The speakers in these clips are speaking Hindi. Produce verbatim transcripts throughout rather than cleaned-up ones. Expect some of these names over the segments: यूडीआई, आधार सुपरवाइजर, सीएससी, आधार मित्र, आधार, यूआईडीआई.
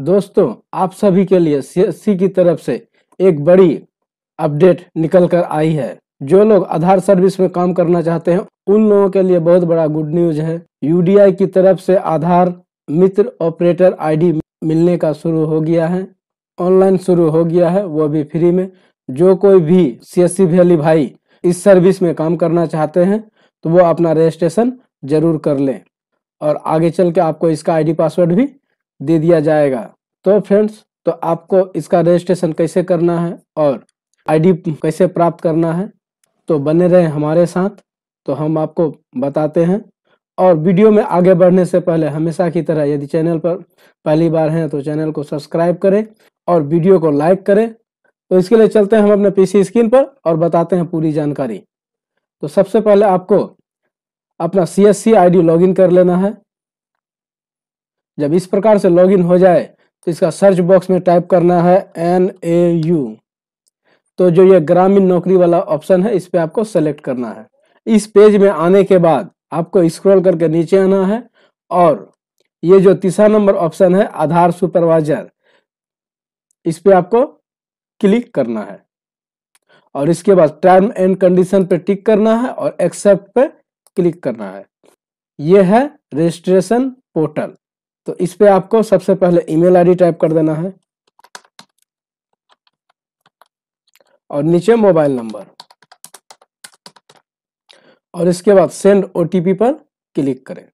दोस्तों आप सभी के लिए सीएससी की तरफ से एक बड़ी अपडेट निकल कर आई है। जो लोग आधार सर्विस में काम करना चाहते हैं उन लोगों के लिए बहुत बड़ा गुड न्यूज है। यूडीआई की तरफ से आधार मित्र ऑपरेटर आईडी मिलने का शुरू हो गया है, ऑनलाइन शुरू हो गया है, वो भी फ्री में। जो कोई भी सीएससी वैली भाई इस सर्विस में काम करना चाहते हैं तो वो अपना रजिस्ट्रेशन जरूर कर लें और आगे चल के आपको इसका आईडी पासवर्ड भी दे दिया जाएगा। तो फ्रेंड्स, तो आपको इसका रजिस्ट्रेशन कैसे करना है और आईडी कैसे प्राप्त करना है, तो बने रहें हमारे साथ, तो हम आपको बताते हैं। और वीडियो में आगे बढ़ने से पहले हमेशा की तरह यदि चैनल पर पहली बार हैं तो चैनल को सब्सक्राइब करें और वीडियो को लाइक करें। तो इसके लिए चलते हैं हम अपने पीसी स्क्रीन पर और बताते हैं पूरी जानकारी। तो सबसे पहले आपको अपना सीएससी आईडी लॉगिन कर लेना है। जब इस प्रकार से लॉगिन हो जाए तो इसका सर्च बॉक्स में टाइप करना है एनएयू। तो जो ये ग्रामीण नौकरी वाला ऑप्शन है इस पे आपको सेलेक्ट करना है। इस पेज में आने के बाद आपको स्क्रॉल करके नीचे आना है और ये जो तीसरा नंबर ऑप्शन है आधार सुपरवाइजर, इस पे आपको क्लिक करना है और इसके बाद टर्म एंड कंडीशन पे टिक करना है और एक्सेप्ट पे क्लिक करना है। ये है रजिस्ट्रेशन पोर्टल। तो इस पे आपको सबसे पहले ईमेल आईडी टाइप कर देना है और नीचे मोबाइल नंबर और इसके बाद सेंड ओटीपी पर क्लिक करें।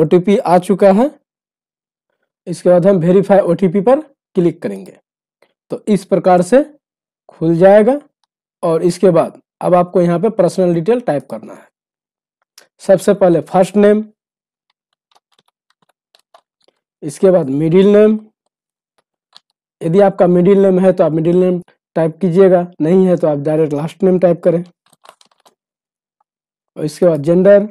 ओटीपी आ चुका है। इसके बाद हम वेरीफाई ओटीपी पर क्लिक करेंगे तो इस प्रकार से खुल जाएगा। और इसके बाद अब आपको यहाँ पे पर्सनल डिटेल टाइप करना है। सबसे पहले फर्स्ट नेम, इसके बाद मिडिल नेम। यदि आपका मिडिल नेम है तो आप मिडिल नेम टाइप कीजिएगा, नहीं है तो आप डायरेक्ट लास्ट नेम टाइप करें। और इसके बाद जेंडर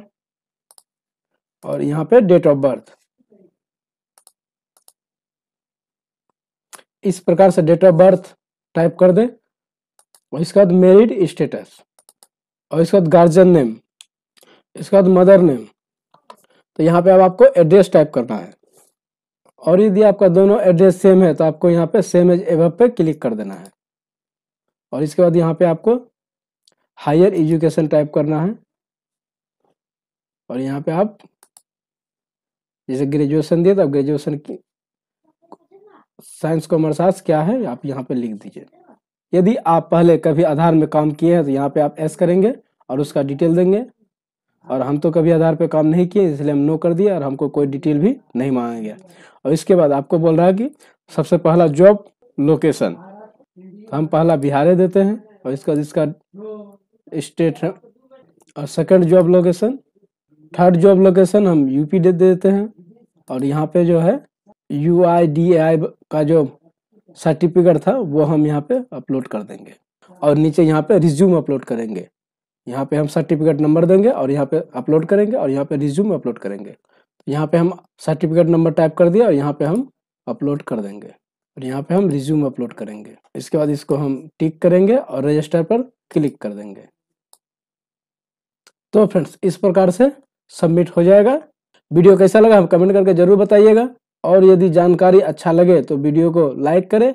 और यहाँ पे डेट ऑफ बर्थ। इस प्रकार से डेट ऑफ बर्थ टाइप कर दें और इसके बाद मैरिड स्टेटस और इसके बाद गार्जियन नेम, इसके बाद मदर नेम। तो यहाँ पे अब आपको एड्रेस टाइप करना है और यदि आपका दोनों एड्रेस सेम है तो आपको यहाँ पे सेम एज एबव पे क्लिक कर देना है। और इसके बाद यहाँ पे आपको हायर एजुकेशन टाइप करना है और यहाँ पे आप जैसे ग्रेजुएशन दिए तो ग्रेजुएशन की साइंस कॉमर्स आर्ट्स क्या है आप यहाँ पे लिख दीजिए। यदि आप पहले कभी आधार में काम किए हैं तो यहाँ पे आप एस करेंगे और उसका डिटेल देंगे। और हम तो कभी आधार पे काम नहीं किए इसलिए हम नो कर दिए और हमको कोई डिटेल भी नहीं मांगेंगे। और इसके बाद आपको बोल रहा है कि सबसे पहला जॉब लोकेशन, हम पहला बिहार देते हैं और इसका इसका स्टेट है। और second job location, third job location हम यूपी दे देते हैं। और यहाँ पे जो है यूआईडीआई का जो सर्टिफिकेट था वो हम यहाँ पे अपलोड कर देंगे और नीचे यहाँ पे रिज्यूम अपलोड करेंगे। यहाँ पे हम सर्टिफिकेट नंबर देंगे और यहाँ पे अपलोड करेंगे और यहाँ पे रिज्यूम अपलोड करेंगे। यहाँ पे हम सर्टिफिकेट नंबर टाइप कर दिया और यहाँ पे हम अपलोड कर देंगे और यहाँ पे हम रिज्यूम अपलोड करेंगे। इसके बाद इसको हम टिक करेंगे और रजिस्टर पर क्लिक कर देंगे। तो फ्रेंड्स, इस प्रकार से सबमिट हो जाएगा। वीडियो कैसा लगा हम कमेंट करके जरूर बताइएगा और यदि जानकारी अच्छा लगे तो वीडियो को लाइक करें।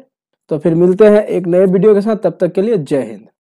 तो फिर मिलते हैं एक नए वीडियो के साथ, तब तक के लिए जय हिंद।